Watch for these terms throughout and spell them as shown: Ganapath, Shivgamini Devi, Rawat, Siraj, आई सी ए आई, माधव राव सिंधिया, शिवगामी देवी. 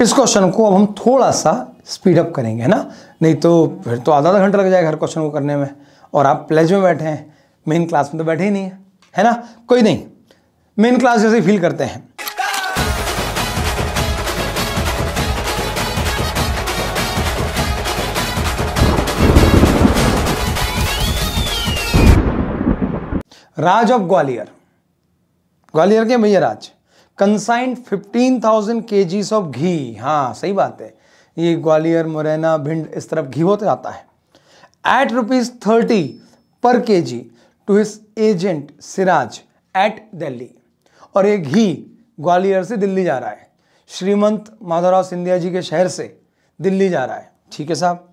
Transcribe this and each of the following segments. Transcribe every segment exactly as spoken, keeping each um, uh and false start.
इस क्वेश्चन को अब हम थोड़ा सा स्पीड अप करेंगे, है ना, नहीं तो फिर तो आधा आधा घंटा लग जाएगा हर क्वेश्चन को करने में, और आप प्लेज में बैठे हैं, मेन क्लास में तो बैठे ही नहीं है, है ना। कोई नहीं, मेन क्लास जैसे फील करते हैं। राज ऑफ ग्वालियर, ग्वालियर के भैया Raj, consigned fifteen thousand kgs of ghee. हाँ सही बात है, ये ग्वालियर, मुरैना, भिंड इस तरफ घी होते जाता है। At rupees thirty per kg to his agent Siraj at Delhi. और ये घी ग्वालियर से दिल्ली जा रहा है, श्रीमंत माधव राव सिंधिया जी के शहर से दिल्ली जा रहा है, ठीक है साहब।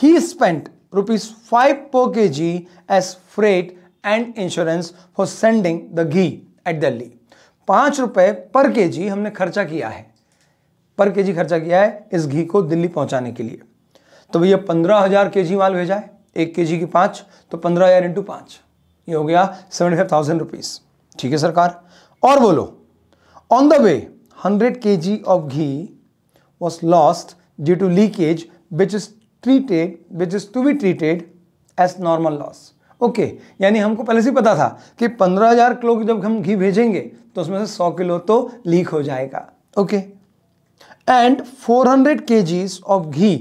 He spent rupees five per kg as freight and insurance for sending the ghee at Delhi. पाँच रुपए पर केजी हमने खर्चा किया है, पर केजी खर्चा किया है इस घी को दिल्ली पहुंचाने के लिए। तो भैया पंद्रह हजार के जी माल भेजा है, एक केजी की पाँच, तो पंद्रह हजार इंटू पाँच, ये हो गया सेवेंटी फाइव थाउजेंड रुपीज़, ठीक है सरकार। और बोलो, on the way hundred kg of ghee was lost due to leakage which is treated which is to be treated as normal loss. Okay okay, यानी हमको पहले से ही पता था कि पंद्रह हज़ार किलो जब हम घी भेजेंगे तो उसमें से सौ किलो तो लीक हो जाएगा। Okay, and four hundred kgs of ghee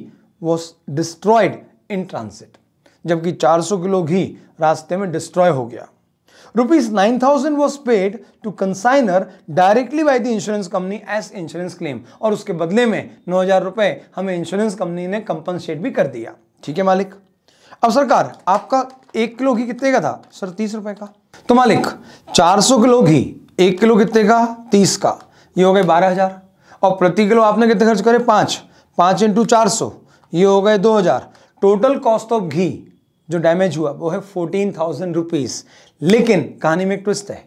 was destroyed in transit, जबकि चार सौ किलो घी रास्ते में डिस्ट्रॉय हो गया। Rupees nine thousand was paid to consignor directly by the insurance company as insurance claim, और उसके बदले में नौ हजार रुपये हमें इंश्योरेंस कंपनी ने कंपनसेट भी कर दिया, ठीक है मालिक। अब सरकार, आपका एक किलो घी कितने का था सर? तीस रुपए का। तो मालिक चार सौ किलो घी, एक किलो कितने का? तीस का, ये हो गए बारह हज़ार। और प्रति किलो आपने कितने खर्च करे? पाँच, पाँच इंटू चार सौ, ये हो गए दो हज़ार। टोटल कॉस्ट ऑफ घी जो डैमेज हुआ वो है फोर्टीन थाउजेंड रुपीज़। लेकिन कहानी में एक ट्विस्ट है,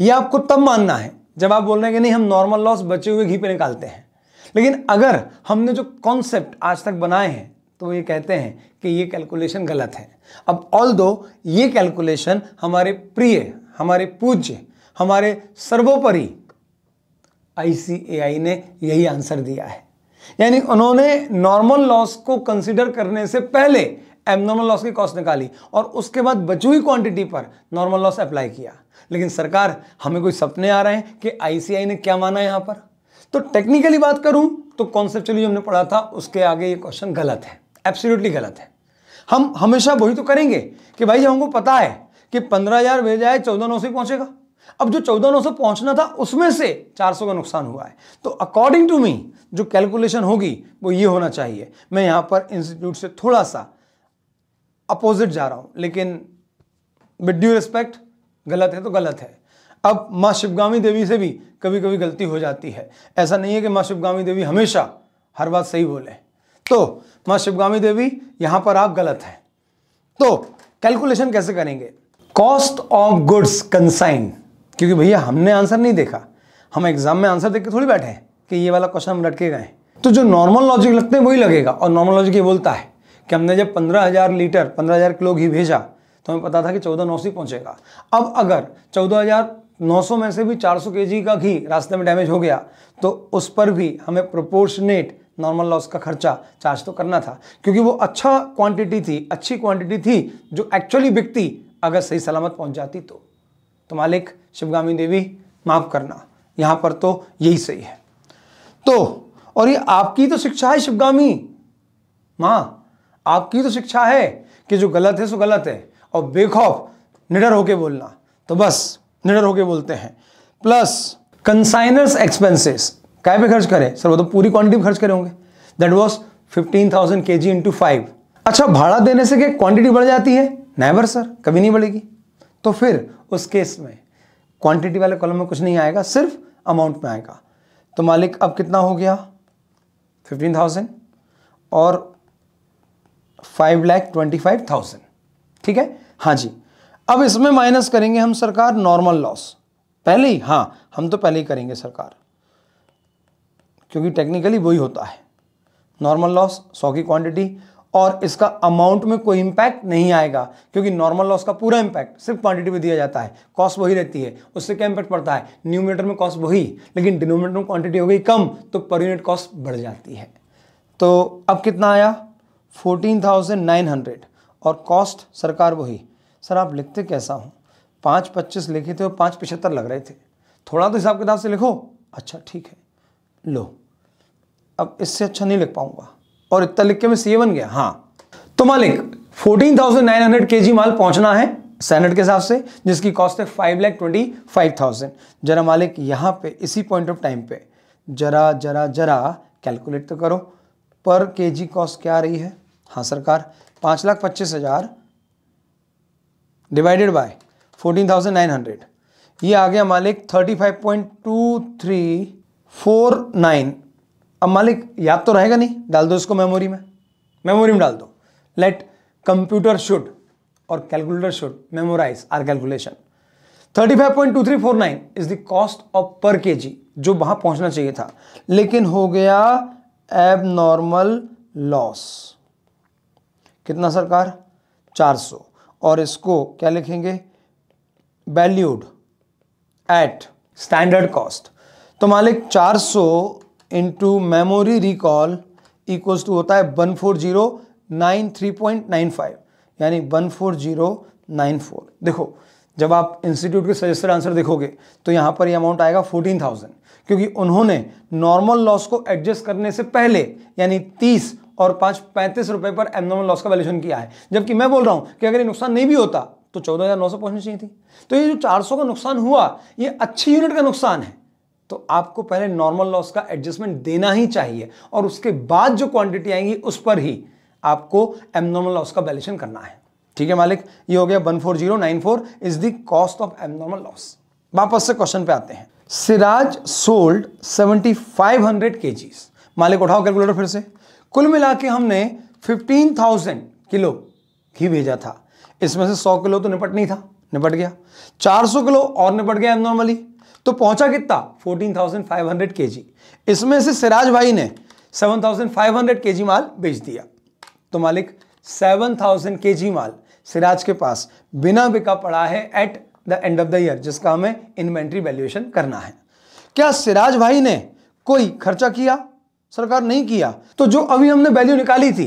ये आपको तब मानना है जब आप बोल रहे हैं कि नहीं हम नॉर्मल लॉस बचे हुए घी पर निकालते हैं। लेकिन अगर हमने जो कॉन्सेप्ट आज तक बनाए हैं तो ये कहते हैं कि ये कैलकुलेशन गलत है। अब ऑल दो ये कैलकुलेशन हमारे प्रिय, हमारे पूज्य, हमारे सर्वोपरि आई सी ए आई ने यही आंसर दिया है, यानी उन्होंने नॉर्मल लॉस को कंसीडर करने से पहले एबनॉर्मल लॉस की कॉस्ट निकाली और उसके बाद बची हुई क्वांटिटी पर नॉर्मल लॉस अप्लाई किया। लेकिन सरकार, हमें कोई सपने आ रहे हैं कि आई सी ए आई ने क्या माना यहाँ पर? तो टेक्निकली बात करूँ तो कॉन्सेप्चुअली हमने पढ़ा था उसके आगे ये क्वेश्चन गलत है, एब्सोल्युटली गलत है। हम हमेशा वही तो करेंगे कि भाई हमको पता है कि पंद्रह हजार भेजा है, चौदह नौ सौ ही पहुंचेगा। अब जो चौदह नौ सौ पहुंचना था उसमें से चार सौ का नुकसान हुआ है, तो अकॉर्डिंग टू मी जो कैलकुलेशन होगी वो ये होना चाहिए। मैं यहाँ पर इंस्टीट्यूट से थोड़ा सा अपोजिट जा रहा हूँ, लेकिन विद ड्यू रिस्पेक्ट गलत है तो गलत है। अब माँ शिवगामी देवी से भी कभी कभी गलती हो जाती है, ऐसा नहीं है कि माँ शिवगामी देवी हमेशा हर बात सही बोले। तो माँ शिवगामी देवी, यहाँ पर आप गलत हैं। तो कैलकुलेशन कैसे करेंगे? कॉस्ट ऑफ गुड्स कंसाइन, क्योंकि भैया हमने आंसर नहीं देखा, हम एग्जाम में आंसर देख के थोड़ी बैठे हैं कि ये वाला क्वेश्चन हम लटके गए। तो जो नॉर्मल लॉजिक लगते हैं वही लगेगा, और नॉर्मल लॉजिक ये बोलता है कि हमने जब पंद्रह हज़ार लीटर पंद्रह हज़ार किलो घी भेजा तो हमें पता था कि चौदह नौ सौ पहुँचेगा। अब अगर चौदह हज़ार नौ सौ में से भी चार सौ केजी का घी रास्ते में डैमेज हो गया तो उस पर भी हमें प्रोपोर्शनेट नॉर्मल लॉस का खर्चा चार्ज तो करना था, क्योंकि वो अच्छा क्वांटिटी थी, अच्छी क्वांटिटी थी जो एक्चुअली बिकती अगर सही सलामत पहुंच जाती तो। तो मालिक शिवगामी देवी माफ़ करना, यहाँ पर तो यही सही है। तो और ये आपकी तो शिक्षा है शिवगामी माँ, आपकी तो शिक्षा है कि जो गलत है सो गलत है, और बेखौफ निडर होके बोलना, तो बस निडर होके बोलते हैं। प्लस कंसाइनर्स एक्सपेंसेस, काय पे खर्च करें सर? वो तो पूरी क्वांटिटी खर्च करे होंगे, that was fifteen thousand kg into five. अच्छा, भाड़ा देने से क्या क्वांटिटी बढ़ जाती है? नेवर सर, कभी नहीं बढ़ेगी। तो फिर उस केस में क्वांटिटी वाले कॉलम में कुछ नहीं आएगा, सिर्फ अमाउंट में आएगा। तो मालिक अब कितना हो गया? फिफ्टीन थाउजेंड और five lakh twenty five thousand, ठीक है। हाँ जी, अब इसमें माइनस करेंगे हम सरकार नॉर्मल लॉस, पहले ही, हाँ हम तो पहले ही करेंगे सरकार, क्योंकि टेक्निकली वही होता है। नॉर्मल लॉस सौ की क्वांटिटी और इसका अमाउंट में कोई इंपैक्ट नहीं आएगा, क्योंकि नॉर्मल लॉस का पूरा इंपैक्ट सिर्फ क्वांटिटी में दिया जाता है, कॉस्ट वही रहती है। उससे क्या इंपैक्ट पड़ता है? न्यूमिनेटर में कॉस्ट वही, लेकिन डिनोमिनेटर में क्वांटिटी हो गई कम, तो पर यूनिट कॉस्ट बढ़ जाती है। तो अब कितना आया? फोर्टीन थाउजेंड नाइन हंड्रेड, और कॉस्ट सरकार वही। सर आप लिखते कैसा हो? पाँच पच्चीस लिखे थे और पाँच पचहत्तर लग रहे थे, थोड़ा तो हिसाब किताब से लिखो। अच्छा ठीक है, लो अब इससे अच्छा नहीं लिख पाऊंगा, और इतना लिख के मैं सीए बन गया। हाँ तो मालिक चौदह हज़ार नौ सौ केजी माल पहुंचना है स्टैंडर्ड के हिसाब से, जिसकी कॉस्ट है five lakh twenty five thousand. जरा मालिक यहाँ पे इसी पॉइंट ऑफ टाइम पे जरा जरा जरा कैलकुलेट तो करो, पर केजी कॉस्ट क्या आ रही है? हाँ सरकार पाँच लाख पच्चीस हजार divided by fourteen thousand nine hundred, ये आ गया मालिक thirty five point two three four nine. अब मालिक याद तो रहेगा नहीं, डाल दो इसको मेमोरी में, मेमोरी में डाल दो। लेट कंप्यूटर शुड और calculator should memorise our calculation. Thirty five point two three four nine is the cost of per KG जो वहां पहुंचना चाहिए था, लेकिन हो गया एबनॉर्मल लॉस। कितना सरकार? चार सौ, और इसको क्या लिखेंगे? Valued at standard cost. तो मालिक चार सौ into memory recall equals to होता है one four zero nine three point nine five, यानी one four zero nine four. देखो जब आप इंस्टीट्यूट के सजेस्टेड आंसर देखोगे तो यहाँ पर ये यह अमाउंट आएगा फोर्टीन थाउजेंड, क्योंकि उन्होंने नॉर्मल लॉस को एडजस्ट करने से पहले यानी तीस और पाँच पैंतीस रुपये पर एबनॉर्मल लॉस का वैल्यूएशन किया है। जबकि मैं बोल रहा हूँ कि अगर ये नुकसान नहीं भी होता तो चौदह हज़ार नौ सौ पहुँचनी चाहिए थी। तो ये जो चार सौ का नुकसान हुआ ये अच्छी यूनिट का नुकसान है, तो आपको पहले नॉर्मल लॉस का एडजस्टमेंट देना ही चाहिए, और उसके बाद जो क्वांटिटी आएंगी उस पर ही आपको एबनॉर्मल लॉस का वैल्यूएशन करना है। ठीक है मालिक, ये हो गया one four zero nine four is the cost of abnormal loss. वापस से क्वेश्चन पे आते हैं। Siraj sold seven thousand five hundred kgs. मालिक उठाओ कैलकुलेटर फिर से। कुल मिला के हमने फिफ्टीन थाउजेंड किलो घी भेजा था, इसमें से सौ किलो तो निपट नहीं था, निपट गया, चार सौ किलो और निपट गया एबनॉर्मली, तो पहुंचा कितना? Fourteen thousand five hundred kg. इसमें से सिराज भाई ने seven thousand five hundred kg माल बेच दिया, तो मालिक सेवन थाउजेंड केजी माल सिराज के पास बिना बिका पड़ा है at the end of the year, जिसका हमें इन्वेंट्री वैल्यूएशन करना है। क्या सिराज भाई ने कोई खर्चा किया? सरकार नहीं किया, तो जो अभी हमने वैल्यू निकाली थी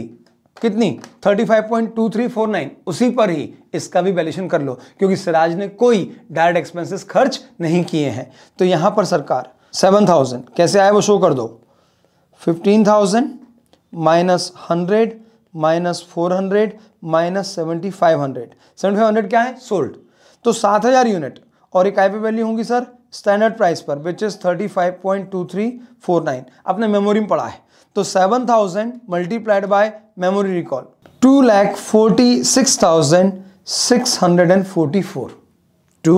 कितनी, thirty five point two three four nine, उसी पर ही इसका भी वैल्यूएशन कर लो, क्योंकि सिराज ने कोई डायरेक्ट एक्सपेंसेस खर्च नहीं किए हैं। तो यहां पर सरकार सेवन थाउजेंड कैसे आए वो शो कर दो। Fifteen thousand minus hundred minus four hundred minus seven thousand five hundred, seven thousand five hundred क्या है? सोल्ड। तो सात हज़ार यूनिट, और इकाई पे वैल्यू होंगी सर स्टैंडर्ड प्राइस पर, which is thirty five point two three four nine, अपने मेमोरी में पढ़ा है। तो seven thousand multiplied by memory recall two lakh forty six thousand six hundred and forty four two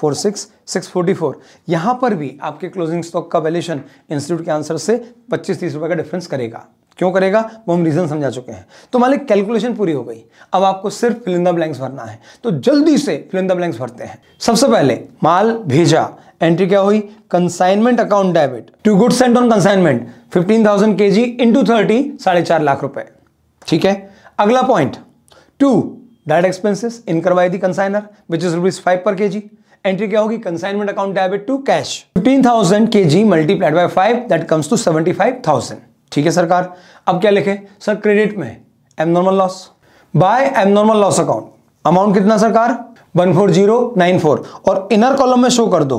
four six six forty four. यहाँ पर भी आपके closing stock का वैल्यूएशन इंस्टीट्यूट के आंसर से पच्चीस तीस रुपये का डिफरेंस करेगा। क्यों करेगा वो हम रीजन समझा चुके हैं। तो मालिक कैलकुलेशन पूरी हो गई, अब आपको सिर्फ फिल इन द ब्लैंक्स भरना है, तो जल्दी से फिल इन द ब्लैंक्स भरते हैं। सबसे पहले माल भेजा, एंट्री क्या हुई? Consignment account debit to good sent on consignment fifteen thousand kg into thirty साढ़े चार लाख रुपए। ठीक है, अगला point to direct expenses in करवाई the consignor which is rupees five per kg. Entry क्या होगी? Consignment account debit to cash fifteen thousand kg multiplied by five that comes to seventy five thousand. ठीक है सरकार, अब क्या लिखे? Sir credit में abnormal loss by abnormal loss account. Amount कितना सरकार? One four zero nine four, और इनर कॉलम में शो कर दो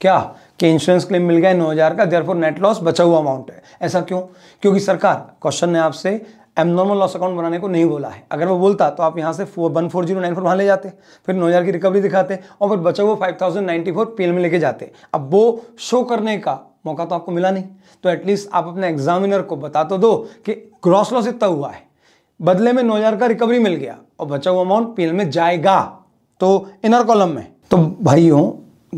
क्या कि इंश्योरेंस क्लेम मिल गया नौ हज़ार का, देयरफॉर नेट लॉस बचा हुआ अमाउंट है। ऐसा क्यों? क्योंकि सरकार क्वेश्चन ने आपसे एबनॉर्मल लॉस अकाउंट बनाने को नहीं बोला है। अगर वो बोलता तो आप यहाँ से one four zero nine four वहाँ ले जाते, फिर नौ हज़ार की रिकवरी दिखाते, और फिर बचा हुआ five thousand ninety four P L में लेके जाते। अब वो शो करने का मौका तो आपको मिला नहीं, तो एटलीस्ट आप अपने एग्जामिनर को बता तो दो कि ग्रॉस लॉस इतना हुआ है, बदले में नौ हज़ार का रिकवरी मिल गया और बचा हुआ अमाउंट पीएल में जाएगा। तो इनर कॉलम में तो भाइयों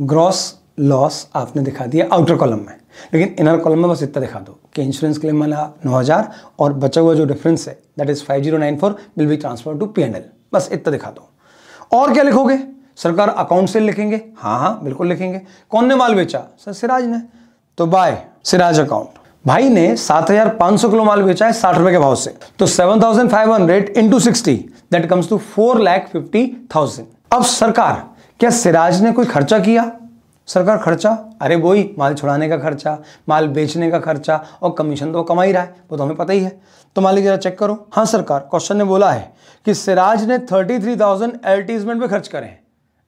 ग्रॉस लॉस आपने दिखा दिया आउटर कॉलम में, लेकिन इनर कॉलम में बस इतना दिखा दो कि इंश्योरेंस क्लेम वाला नौ हज़ार और बचा हुआ जो डिफरेंस है that is five zero nine four will be transfer to P and L, बस इतना दिखा दो। और क्या लिखोगे? सरकार अकाउंट से लिखेंगे, हाँ हाँ बिल्कुल लिखेंगे। कौन ने माल बेचा? सर सिराज ने, तो बाय सिराज अकाउंट भाई ने सात हज़ार पाँच सौ किलो माल बेचा है साठ रुपए के भाव से, तो सात हज़ार पाँच सौ इनटू साठ दैट कम्स टू चार लाख फिफ्टी थाउजेंड। अब सरकार, क्या सिराज ने कोई खर्चा किया? सरकार खर्चा, अरे वही माल छुड़ाने का खर्चा, माल बेचने का खर्चा, और कमीशन तो कमा ही रहा है, वो तो हमें पता ही है। तो मालिक जरा चेक करो। हाँ सरकार, क्वेश्चन ने बोला है कि सिराज ने तैंतीस हज़ार एडवर्टीजमेंट पे खर्च करें,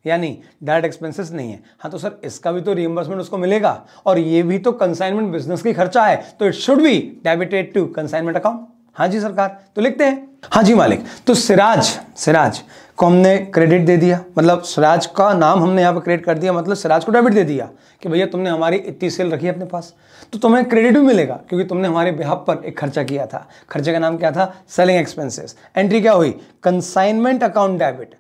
यानी डायरेक्ट एक्सपेंसेस नहीं है। हाँ तो सर, इसका भी तो रिइंबर्समेंट उसको मिलेगा, और ये भी तो कंसाइनमेंट बिजनेस की खर्चा है, तो it should be debited to consignment account. हाँ जी सरकार, तो लिखते हैं। हाँ जी मालिक, तो सिराज सिराज को हमने क्रेडिट दे दिया, मतलब सिराज का नाम हमने यहाँ पर क्रेडिट कर दिया, मतलब सिराज को डेबिट दे दिया कि भैया तुमने हमारी इतनी सेल रखी है अपने पास, तो तुम्हें क्रेडिट भी मिलेगा क्योंकि तुमने हमारे बिहाफ पर एक खर्चा किया था। खर्चे का नाम क्या था? Selling expenses. एंट्री क्या हुई? Consignment account debit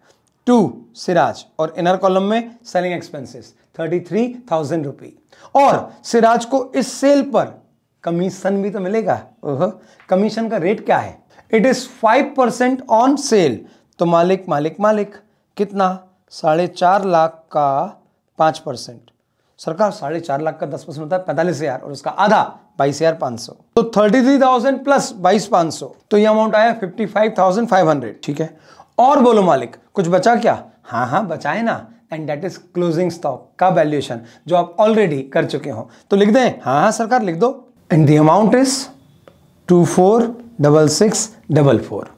to Siraj, और इनर कॉलम में selling expenses thirty three thousand rupee. और सिराज को इस सेल पर कमीशन भी तो मिलेगा। ओह, कमीशन का रेट क्या है? It is five percent on sale. तो मालिक मालिक मालिक कितना? साढ़े चार लाख का पाँच परसेंट। सरकार, साढ़े चार लाख का दस परसेंट होता है पैंतालीस हजार, और उसका आधा बाईस हजार पाँच सौ, तो थर्टी थ्री थाउजेंड प्लस बाईस पाँच सौ, तो ये अमाउंट आया fifty five thousand five hundred. ठीक है, और बोलो मालिक, कुछ बचा क्या? हाँ हाँ बचाए ना, and that is closing stock का वैल्यूएशन जो आप ऑलरेडी कर चुके हो, तो लिख दें। हाँ हाँ सरकार, लिख दो। And the amount is two four double six double four.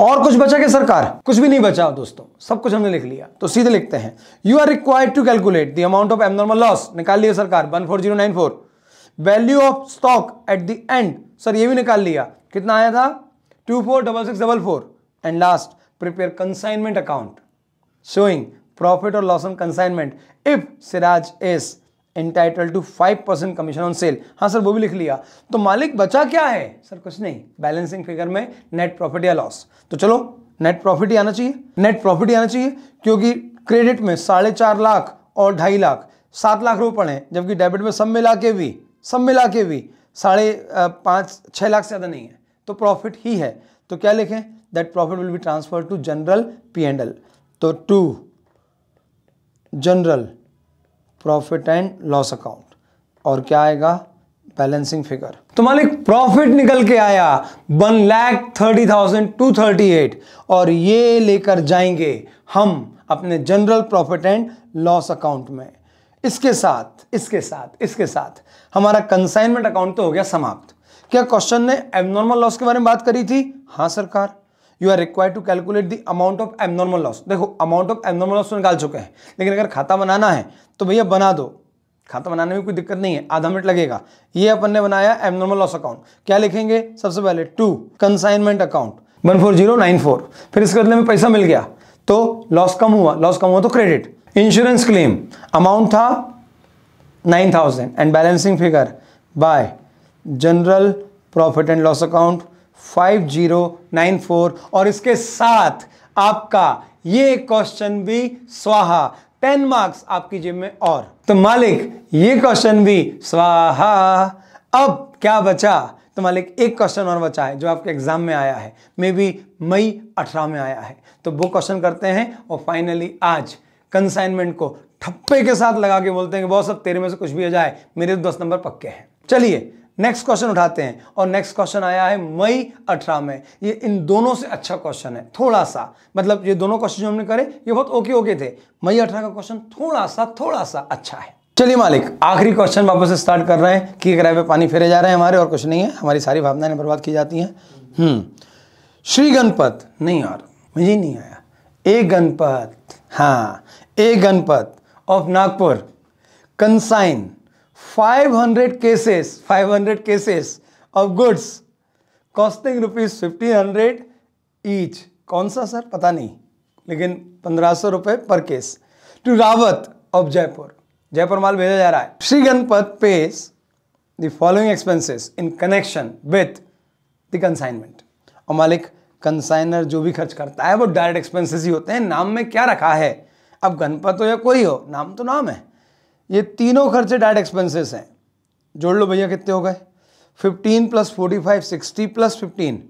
और कुछ बचा क्या सरकार? कुछ भी नहीं बचा दोस्तों, सब कुछ हमने लिख लिया। तो सीधे लिखते हैं, you are required to calculate the amount of abnormal loss. निकाल लिया सरकार, one four zero nine four. Value of stock at the end, sir ये भी निकाल लिया, कितना आया था? Two four double six double four. And last, prepare consignment account showing profit और loss on consignment if Siraj is entitled to five percent commission on sale। हाँ sir, वो भी लिख लिया। तो मालिक बचा क्या है? सर कुछ नहीं, बैलेंसिंग फिगर में नेट प्रॉफिट या लॉस। तो चलो नेट प्रॉफिट ही आना चाहिए, नेट प्रॉफिट ही आना चाहिए, क्योंकि क्रेडिट में साढ़े चार लाख और ढाई लाख सात लाख रुपए पड़े, जबकि डेबिट में सब मिला के भी सब मिला के भी साढ़े पाँच छः लाख से ज़्यादा नहीं है, तो प्रॉफिट ही है। तो क्या लिखें? That profit will be transfer to general P and L, तो to general profit and loss account, और क्या आएगा? Balancing figure. तो मालिक प्रॉफिट निकल के आया one lakh thirty thousand two thirty eight, और ये लेकर जाएंगे हम अपने general profit and loss account में। इसके साथ इसके साथ इसके साथ हमारा कंसाइनमेंट अकाउंट तो हो गया समाप्त। क्या क्वेश्चन ने एबनॉर्मल लॉस के बारे में बात करी थी? हाँ सरकार, you are required to calculate the amount of abnormal loss. देखो, अमाउंट ऑफ एबनॉर्मल लॉस तो निकाल चुके हैं, लेकिन अगर खाता बनाना है तो भैया बना दो। खाता बनाने में कोई दिक्कत नहीं है, आधा मिनट लगेगा। ये अपन ने बनाया एबनॉर्मल लॉस अकाउंट। क्या लिखेंगे? सबसे पहले to consignment account one four zero nine four, फिर इसके बदले में पैसा मिल गया तो लॉस कम हुआ, लॉस कम हुआ तो क्रेडिट। इंश्योरेंस क्लेम अमाउंट था nine thousand and balancing figure by general profit and loss account five zero nine four. और इसके साथ आपका ये क्वेश्चन भी स्वाहा, टेन मार्क्स आपकी जेब में। और तो मालिक ये क्वेश्चन भी स्वाहा। अब क्या बचा? तो मालिक एक क्वेश्चन और बचा है जो आपके एग्जाम में आया है, मे बी मई अठारह में आया है, तो वो क्वेश्चन करते हैं। और फाइनली आज कंसाइनमेंट को ठप्पे के साथ लगा के बोलते हैं बहुत सब तेरे में से कुछ भी आ जाए, मेरे तो दस नंबर पक्के हैं। चलिए नेक्स्ट क्वेश्चन उठाते हैं, और नेक्स्ट क्वेश्चन आया है मई अठारह में। ये इन दोनों से अच्छा क्वेश्चन है, थोड़ा सा, मतलब ये दोनों क्वेश्चन जो हमने करे ये बहुत ओके ओके थे, मई अठारह का क्वेश्चन थोड़ा सा थोड़ा सा अच्छा है। चलिए मालिक, आखिरी क्वेश्चन वापस से स्टार्ट कर रहे हैं कि किराए पे पानी फेरे जा रहे हैं हमारे, और कुछ नहीं है, हमारी सारी भावनाएं बर्बाद की जाती हैं। हम्म श्री गणपत, नहीं यार मुझे नहीं आया। ए गणपत, हाँ ए Ganpat of Nagpur consign five hundred cases of goods costing rupees fifteen hundred each. कौन सा सर? पता नहीं, लेकिन पंद्रह सौ रुपये पर case to Rawat of Jaipur. Jaipur माल भेजा जा रहा है। Shri Ganpat pays the following expenses in connection with the consignment. और मालिक कंसाइनर जो भी खर्च करता है वो डायरेक्ट एक्सपेंसेस ही होते हैं, नाम में क्या रखा है। अब गणपत हो या कोई हो, नाम तो नाम है। ये तीनों खर्चे डायरेक्ट एक्सपेंसेस हैं, जोड़ लो भैया कितने हो गए? Fifteen plus forty five sixty plus fifteen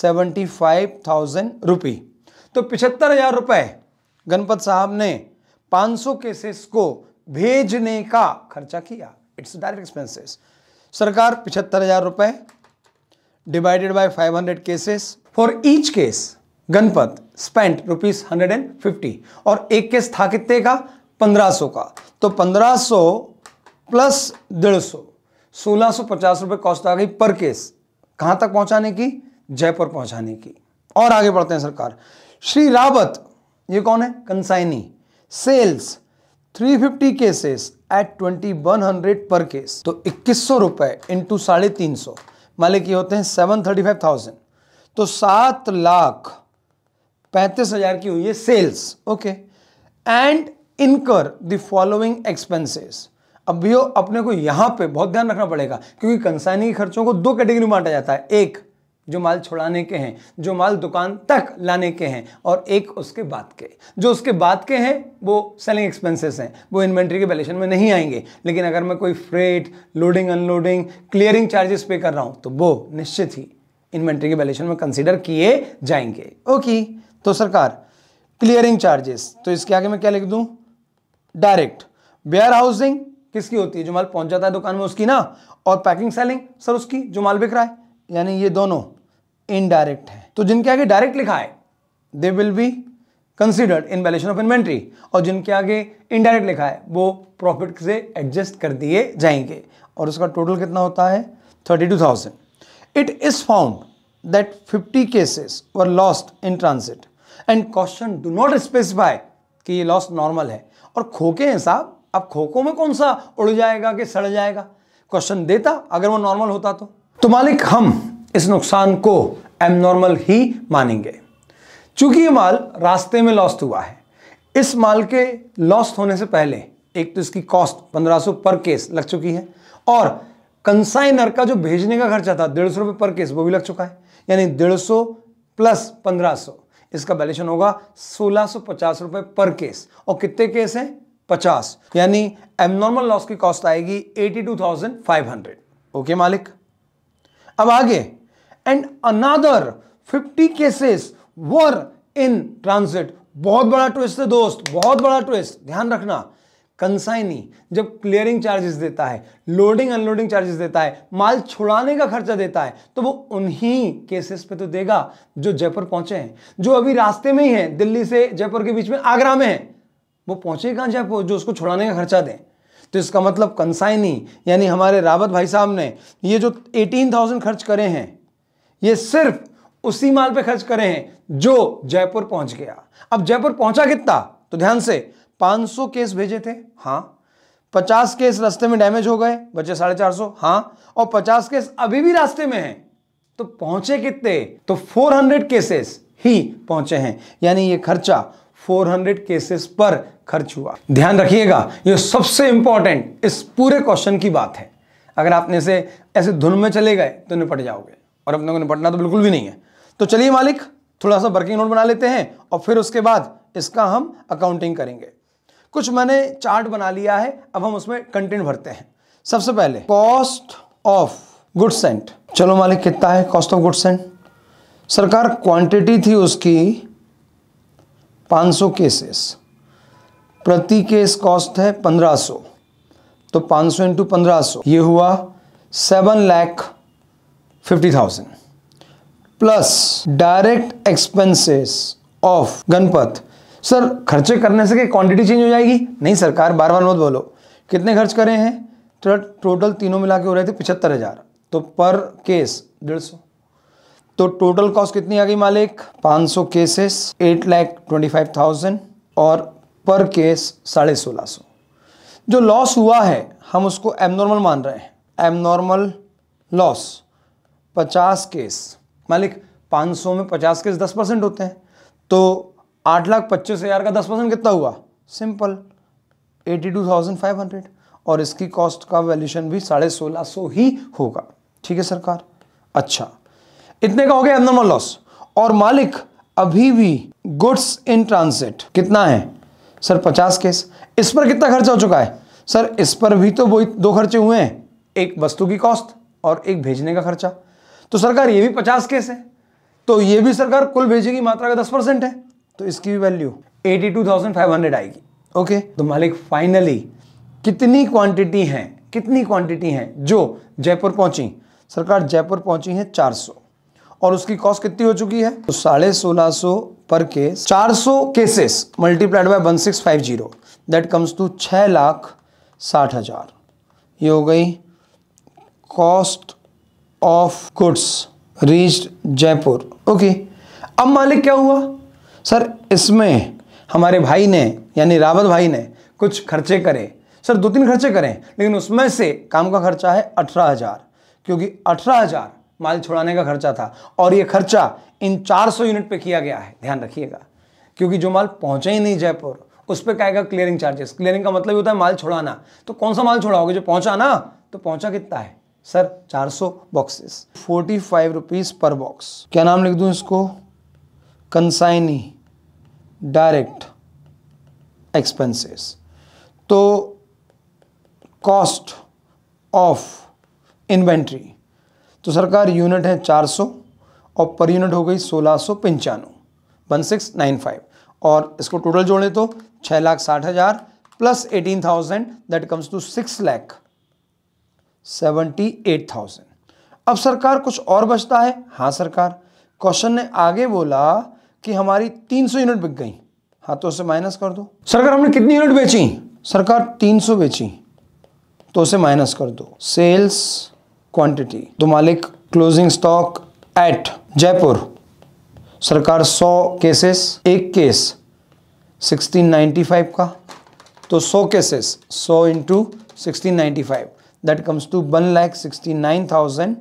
seventy five thousand rupee. तो पिछहत्तर हजार रुपये गणपत साहब ने पाँच सौ केसेस को भेजने का खर्चा किया। It's direct expenses. सरकार पिछहत्तर हजार रुपये divided by five hundred cases, for each case Ganpat spent rupees hundred and fifty, और एक केस था कितने का, पंद्रह सौ का, तो पंद्रह सौ प्लस डेढ़ सौ सोलह सौ पचास रुपये कॉस्ट आ गई पर केस, कहाँ तक पहुँचाने की, जयपुर पहुँचाने की। और आगे बढ़ते हैं सरकार, श्री रावत, ये कौन है, कंसाइनी, सेल्स तीन सौ पचास केसेस एट इक्कीस सौ पर केस, तो इक्कीस सौ रुपये इंटू साढ़े तीन सौ मालिक ये होते हैं सेवन थर्टी फाइव थाउजेंड, तो सात लाख पैंतीस हजार की हुई है sales. Okay, and incur the following expenses, अब भैया अपने को यहाँ पे बहुत ध्यान रखना पड़ेगा क्योंकि कंसाइनी के खर्चों को दो कैटेगरी में बांटा जाता है, एक जो माल छुड़ाने के हैं, जो माल दुकान तक लाने के हैं, और एक उसके बाद के, जो उसके बाद के हैं वो सेलिंग एक्सपेंसेस हैं, वो इन्वेंट्री के बैलेंस में नहीं आएंगे, लेकिन अगर मैं कोई freight, loading, unloading, clearing charges pay कर रहा हूँ तो वो निश्चित ही इन्वेंट्री के बैलेंस में कंसिडर किए जाएंगे। ओके, तो सरकार क्लियरिंग चार्जेस, तो इसके आगे मैं क्या लिख दूँ, डायरेक्ट। वेयर हाउसिंग किसकी होती है, जो माल पहुंच जाता है दुकान में उसकी ना, और पैकिंग सेलिंग सर उसकी, जो माल बिक रहा है, यानी ये दोनों इनडायरेक्ट है, तो जिनके आगे डायरेक्ट लिखा है they will be considered in balance of inventory, और जिनके आगे इनडायरेक्ट लिखा है वो प्रॉफिट से एडजस्ट कर दिए जाएंगे, और उसका टोटल कितना होता है thirty two thousand. It is found that fifty cases were lost in transit and question do not specify कि ये लॉस नॉर्मल है, और खोके हैं साहब, अब खोखो में कौन सा उड़ जाएगा कि सड़ जाएगा, क्वेश्चन देता अगर वो नॉर्मल होता तो तो मालिक हम इस नुकसान को एबनॉर्मल ही मानेंगे। चूंकि ये माल रास्ते में लॉस्ट हुआ है, इस माल के लॉस्ट होने से पहले एक तो इसकी कॉस्ट पंद्रह सौ पर केस लग चुकी है, और कंसाइनर का जो भेजने का खर्चा था डेढ़ सौ रुपये पर केस वो भी लग चुका है, यानी डेढ़ सौ प्लस पंद्रह सौ, इसका बैलेंस होगा सोलह सौ पचास रुपये पर केस, और कितने केस हैं, पचास, यानी एबनॉर्मल लॉस की कॉस्ट आएगी eighty two thousand five hundred. Okay मालिक, अब आगे, and another fifty cases were in transit, बहुत बड़ा ट्विस्ट है दोस्त, बहुत बड़ा ट्विस्ट, ध्यान रखना, कंसाइनी जब क्लियरिंग चार्जेस देता है, लोडिंग अनलोडिंग चार्जेस देता है, माल छुड़ाने का खर्चा देता है, तो वो उन्हीं केसेस पे तो देगा जो जयपुर पहुंचे हैं, जो अभी रास्ते में ही हैं, दिल्ली से जयपुर के बीच में आगरा में है, वो पहुंचे कहाँ जयपुर, जो उसको छुड़ाने का खर्चा दें, तो इसका मतलब कंसाइनी यानी हमारे रावत भाई साहब ने ये जो अठारह हज़ार खर्च करे हैं, ये सिर्फ उसी माल पे खर्च करे हैं जो जयपुर पहुंच गया। अब जयपुर पहुंचा कितना, तो ध्यान से पाँच सौ केस भेजे थे, हाँ, पचास केस रास्ते में डैमेज हो गए, बचे साढ़े चार सौ, हाँ, और पचास केस अभी भी रास्ते में हैं, तो पहुंचे कितने, तो फोर हंड्रेड केसेस ही पहुंचे हैं, यानी ये खर्चा चार सौ केसेस पर खर्च हुआ। ध्यान रखिएगा, ये सबसे इंपॉर्टेंट इस पूरे क्वेश्चन की बात है, अगर आपने से ऐसे धुन में चले गए तो निपट जाओगे, और अपने को निपटना तो बिल्कुल भी नहीं है। तो चलिए मालिक थोड़ा सा वर्किंग नोट बना लेते हैं, और फिर उसके बाद इसका हम अकाउंटिंग करेंगे। कुछ मैंने चार्ट बना लिया है, अब हम उसमें कंटेंट भरते हैं। सबसे पहले कॉस्ट ऑफ गुड्स सेंट, चलो मालिक कितना है कॉस्ट ऑफ गुड्स सेंट, सरकार क्वांटिटी थी उसकी पाँच सौ केसेस, प्रति केस कॉस्ट है पंद्रह सौ, तो पाँच सौ इंटू पंद्रह सौ ये हुआ seven lakh fifty thousand plus direct expenses of Ganpat. Sir खर्चे करने से क्या क्वांटिटी चेंज हो जाएगी, नहीं सरकार बार बार मत बोलो, कितने खर्च करे हैं, तो टोटल तीनों मिला के हो रहे थे पचहत्तर हज़ार, तो पर केस डेढ़ सौ, तो टोटल कॉस्ट कितनी आ गई मालिक, पाँच सौ cases eight lakh twenty five thousand और पर केस साढ़े सोलह सौ। जो लॉस हुआ है हम उसको एबनॉर्मल मान रहे हैं, एबनॉर्मल लॉस पचास केस, मालिक पाँच सौ में पचास केस दस परसेंट होते हैं, तो आठ लाख पच्चीस हज़ार का दस परसेंट कितना हुआ, simple eighty two thousand five hundred, और इसकी कॉस्ट का वैल्यूशन भी साढ़े सोलह सौ ही होगा। ठीक है सरकार, अच्छा इतने का हो गया एबनॉर्मल लॉस, और मालिक अभी भी गुड्स इन ट्रांसिट कितना है सर पचास केस, इस पर कितना खर्चा हो चुका है, सर इस पर भी तो वही दो खर्चे हुए हैं, एक वस्तु की कॉस्ट और एक भेजने का खर्चा, तो सरकार ये भी पचास केस है, तो ये भी सरकार कुल भेजी की मात्रा का दस परसेंट है, तो इसकी भी value eighty two thousand five hundred आएगी। ओके, तो मालिक फाइनली कितनी क्वांटिटी है कितनी क्वांटिटी हैं जो जयपुर पहुंची। सरकार जयपुर पहुंची है चार सौ और उसकी कॉस्ट कितनी हो चुकी है, तो साढ़े सोलह सौ पर केस चार सौ cases multiplied by one six five zero, that comes to छः लाख साठ हजार। ये हो गई cost of goods reached Jaipur. Okay, अब मालिक क्या हुआ सर, इसमें हमारे भाई ने यानी रावत भाई ने कुछ खर्चे करे सर, दो तीन खर्चे करें, लेकिन उसमें से काम का खर्चा है अठारह हज़ार, क्योंकि अठारह हज़ार माल छुड़ाने का खर्चा था और ये खर्चा इन चार सौ यूनिट पे किया गया है। ध्यान रखिएगा, क्योंकि जो माल पहुंचा ही नहीं जयपुर उस पर क्या आएगा, क्लियरिंग चार्जेस। क्लियरिंग का मतलब होता है माल छुड़ाना, तो कौन सा माल छुड़ाओगे जो पहुँचा ना, तो पहुँचा कितना है सर, चार सौ boxes, forty five rupees per box. क्या नाम लिख दूँ इसको, कंसाइनी डायरेक्ट एक्सपेंसेस। तो कॉस्ट ऑफ इन्वेंट्री तो सरकार यूनिट है चार सौ और पर यूनिट हो गई सोलह सौ पंचानवे वन सिक्स नाइन फाइव, और इसको टोटल जोड़े तो छः लाख साठ हज़ार plus eighteen thousand that comes to six lakh seventy eight thousand. अब सरकार कुछ और बचता है। हाँ सरकार, क्वेश्चन ने आगे बोला कि हमारी तीन सौ यूनिट बिक गई, हाँ तो उसे माइनस कर दो। सरकार हमने कितनी यूनिट बेची, सरकार तीन सौ बेची, तो उसे माइनस कर दो। सेल्स क्वांटिटी तो मालिक क्लोजिंग स्टॉक एट जयपुर सरकार सौ केसेस, एक केस सोलह सौ पचानवे का, तो सौ केसेस सौ इंटू सोलह सौ पचानवे that comes to one lakh sixty nine thousand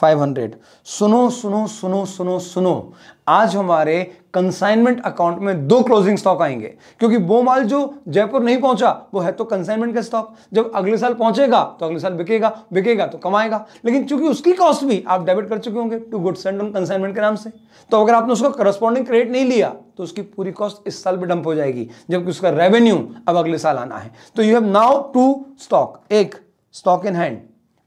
five hundred. सुनो सुनो सुनो सुनो सुनो, आज हमारे कंसाइनमेंट अकाउंट में दो क्लोजिंग स्टॉक आएंगे, क्योंकि वो माल जो जयपुर नहीं पहुंचा वो है तो कंसाइनमेंट का स्टॉक, जब अगले साल पहुंचेगा तो अगले साल बिकेगा, बिकेगा तो कमाएगा, लेकिन चूंकि उसकी कॉस्ट भी आप डेबिट कर चुके होंगे to goods sent on consignment के नाम से, तो अगर आपने उसका करस्पॉन्डिंग क्रेडिट नहीं लिया तो उसकी पूरी कॉस्ट इस साल भी डंप हो जाएगी, जबकि उसका रेवेन्यू अब अगले साल आना है। तो you have now two stock, एक stock in hand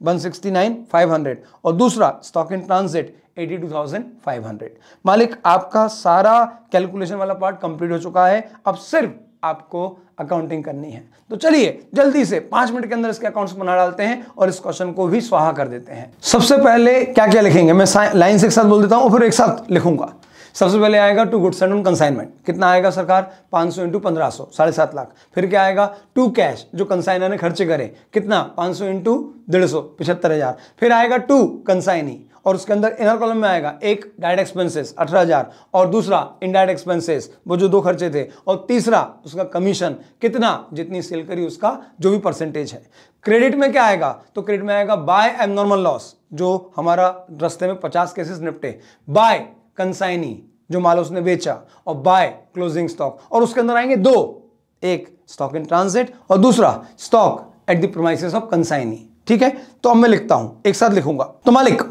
one sixty nine five hundred और दूसरा stock in transit eighty two thousand five hundred. मालिक आपका सारा कैलकुलेशन वाला पार्ट कंप्लीट हो चुका है, अब सिर्फ आपको अकाउंटिंग करनी है। तो चलिए जल्दी से पांच मिनट के अंदर इसके अकाउंट्स बना डालते हैं और इस क्वेश्चन को भी स्वाहा कर देते हैं। सबसे पहले क्या क्या लिखेंगे, मैं लाइन से एक साथ बोल देता हूं और फिर एक साथ लिखूंगा। सबसे पहले आएगा to goods and on consignment, कितना आएगा सरकार, पाँच सौ इंटू पंद्रह सौ साढ़े सात लाख। फिर क्या आएगा, टू कैश जो कंसाइनर ने खर्चे करे, कितना, पाँच सौ इंटू डेढ़ सौ पिछहत्तर हज़ार। फिर आएगा टू कंसाइनी और उसके अंदर इनर कॉलम में आएगा एक डायरेक्ट एक्सपेंसेस अठारह हज़ार और दूसरा इनडायरेक्ट एक्सपेंसेस वो जो दो खर्चे थे, और तीसरा उसका कमीशन कितना, जितनी सेल करी उसका जो भी परसेंटेज है। क्रेडिट में क्या आएगा, तो क्रेडिट में आएगा बाय एबनॉर्मल लॉस, जो हमारा रास्ते में पचास केसेस निपटे, बाय कंसाइनी जो माल उसने बेचा, और बाय क्लोजिंग स्टॉक, और उसके अंदर आएंगे दो, एक स्टॉक इन ट्रांजिट और दूसरा stock at the premises of consignee. ठीक है, तो अब मैं लिखता हूं, एक साथ लिखूंगा। तो मालिक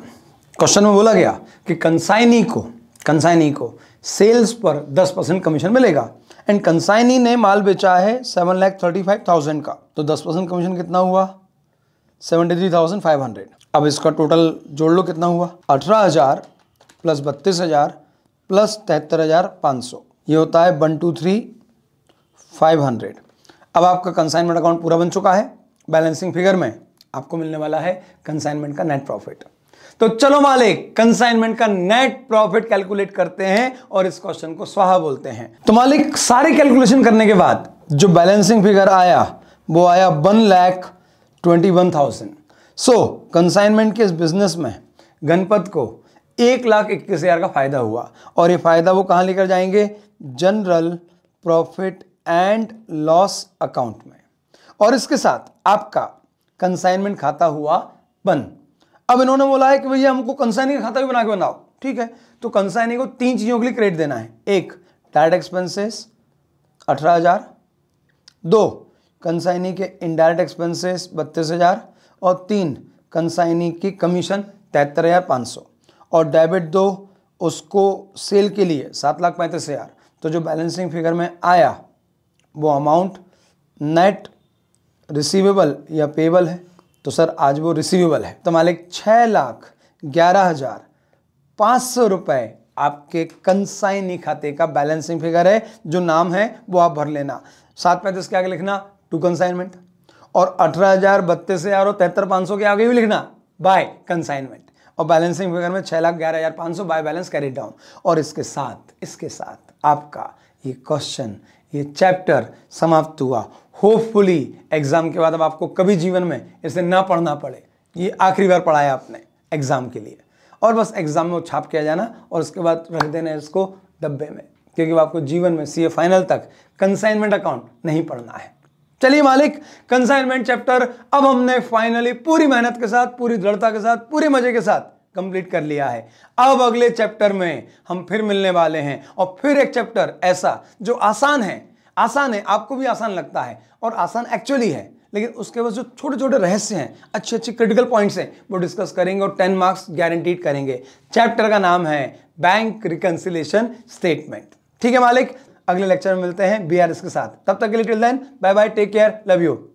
क्वेश्चन में बोला गया कि कंसाइनी को कंसाइनी को सेल्स पर दस परसेंट कमीशन मिलेगा, एंड कंसाइनी ने माल बेचा है seven lakh thirty five thousand का, तो दस परसेंट कमीशन कितना हुआ, seventy three thousand five hundred. अब इसका टोटल जोड़ लो, कितना हुआ, अठारह हजार प्लस बत्तीस हज़ार प्लस तिहत्तर हज़ार पाँच सौ, ये होता है one two three five hundred. अब आपका कंसाइनमेंट अकाउंट पूरा बन चुका है, बैलेंसिंग फिगर में आपको मिलने वाला है कंसाइनमेंट का नेट प्रॉफिट। तो चलो मालिक कंसाइनमेंट का नेट प्रॉफिट कैलकुलेट करते हैं और इस क्वेश्चन को स्वाहा बोलते हैं। तो मालिक सारे कैलकुलेशन करने के बाद जो बैलेंसिंग फिगर आया वो आया one lakh twenty one thousand. So consignment के इस बिजनेस में गणपत को एक लाख इक्कीस हज़ार का फायदा हुआ, और ये फायदा वो कहाँ लेकर जाएंगे, general profit and loss account में, और इसके साथ आपका कंसाइनमेंट खाता हुआ बंद। अब इन्होंने बोला है कि भैया हमको कंसाइनी का खाता भी बना के बनाओ, ठीक है, तो कंसाइनी को तीन चीज़ों के लिए क्रेडिट देना है, एक डायरेक्ट एक्सपेंसेस अठारह हज़ार, दो कंसाइनी के इनडायरेक्ट एक्सपेंसेस बत्तीस हज़ार, और तीन कंसाइनी की कमीशन तिहत्तर हज़ार पाँच सौ, और डेबिट दो उसको सेल के लिए सात लाख पैंतीस हज़ार। तो जो बैलेंसिंग फिगर में आया वो अमाउंट नेट रिसीवेबल या पेबल है, तो सर आज वो रिसीवेबल है। तो मालिक छः लाख ग्यारह हज़ार पाँच सौ रुपये आपके कंसाइनी खाते का बैलेंसिंग फिगर है, जो नाम है वो आप भर लेना, सात पैंतीस के आगे लिखना टू कंसाइनमेंट, और अठारह हजार बत्तीस हजार और तिहत्तर पाँच सौ के आगे भी लिखना बाय कंसाइनमेंट, और बैलेंसिंग फिगर में छः लाख ग्यारह हजार पाँच सौ बाय बैलेंस कैरी डाउन। और इसके साथ इसके साथ आपका ये क्वेश्चन, ये चैप्टर समाप्त हुआ। होपफुली एग्जाम के बाद अब आपको कभी जीवन में इसे ना पढ़ना पड़े। ये आखिरी बार पढ़ाया आपने एग्जाम के लिए, और बस एग्जाम में वो छाप किया जाना और उसके बाद रख देना इसको डब्बे में, क्योंकि आपको जीवन में सीए फाइनल तक कंसाइनमेंट अकाउंट नहीं पढ़ना है। चलिए मालिक, कंसाइनमेंट चैप्टर अब हमने फाइनली पूरी मेहनत के साथ, पूरी दृढ़ता के साथ, पूरे मजे के साथ कंप्लीट कर लिया है। अब अगले चैप्टर में हम फिर मिलने वाले हैं, और फिर एक चैप्टर ऐसा जो आसान है, आसान है आपको भी आसान लगता है और आसान एक्चुअली है, लेकिन उसके बाद जो छोटे छोटे रहस्य हैं, अच्छे अच्छे क्रिटिकल पॉइंट्स हैं, वो डिस्कस करेंगे और टेन मार्क्स गारंटीड करेंगे। चैप्टर का नाम है बैंक रिकंसिलिएशन स्टेटमेंट। ठीक है मालिक, अगले लेक्चर में मिलते हैं बी आर एस के साथ। तब तक के लिए till then bye bye, take care, love you.